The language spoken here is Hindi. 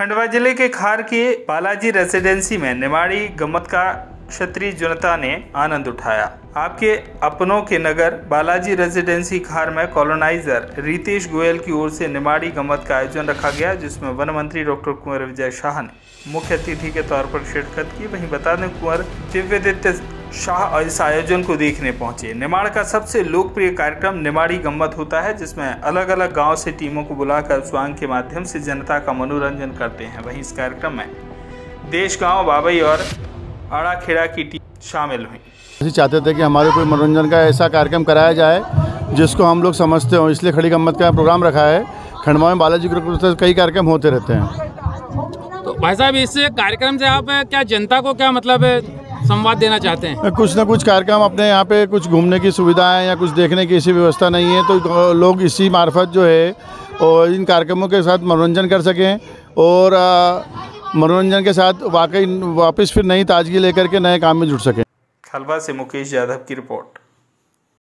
खंडवा जिले के खार के बालाजी रेजिडेंसी में निमाड़ी गम्मत का क्षेत्रीय जनता ने आनंद उठाया। आपके अपनों के नगर बालाजी रेजिडेंसी खार में कॉलोनाइजर रितेश गोयल की ओर से निमाड़ी गम्मत का आयोजन रखा गया, जिसमें वन मंत्री डॉक्टर कुंवर विजय शाह ने मुख्य अतिथि के तौर पर शिरकत की। वहीं बता दें, कुंवर दिव्य शाह इस आयोजन को देखने पहुंचे। निमाड़ का सबसे लोकप्रिय कार्यक्रम निमाड़ी गम्मत होता है, जिसमें अलग अलग गाँव से टीमों को बुलाकर स्वांग के माध्यम से जनता का मनोरंजन करते हैं। वहीं इस कार्यक्रम में देश गाँव, बाबई और आड़ाखेड़ा की टीम शामिल हुई। हम चाहते थे कि हमारे कोई मनोरंजन का ऐसा कार्यक्रम कराया जाए जिसको हम लोग समझते हों, इसलिए खड़ी गम्मत का प्रोग्राम रखा है। खंडवा में बालाजी के कई कार्यक्रम होते रहते हैं। तो भाई साहब, इस कार्यक्रम से आप क्या जनता को क्या मतलब संवाद देना चाहते हैं? कुछ ना कुछ कार्यक्रम अपने यहाँ पे कुछ घूमने की सुविधाएँ या कुछ देखने की ऐसी व्यवस्था नहीं है, तो लोग इसी मार्फत जो है और इन कार्यक्रमों के साथ मनोरंजन कर सकें और मनोरंजन के साथ वाकई वापस फिर नई ताजगी लेकर के नए काम में जुट सकें। खालवा से मुकेश यादव की रिपोर्ट।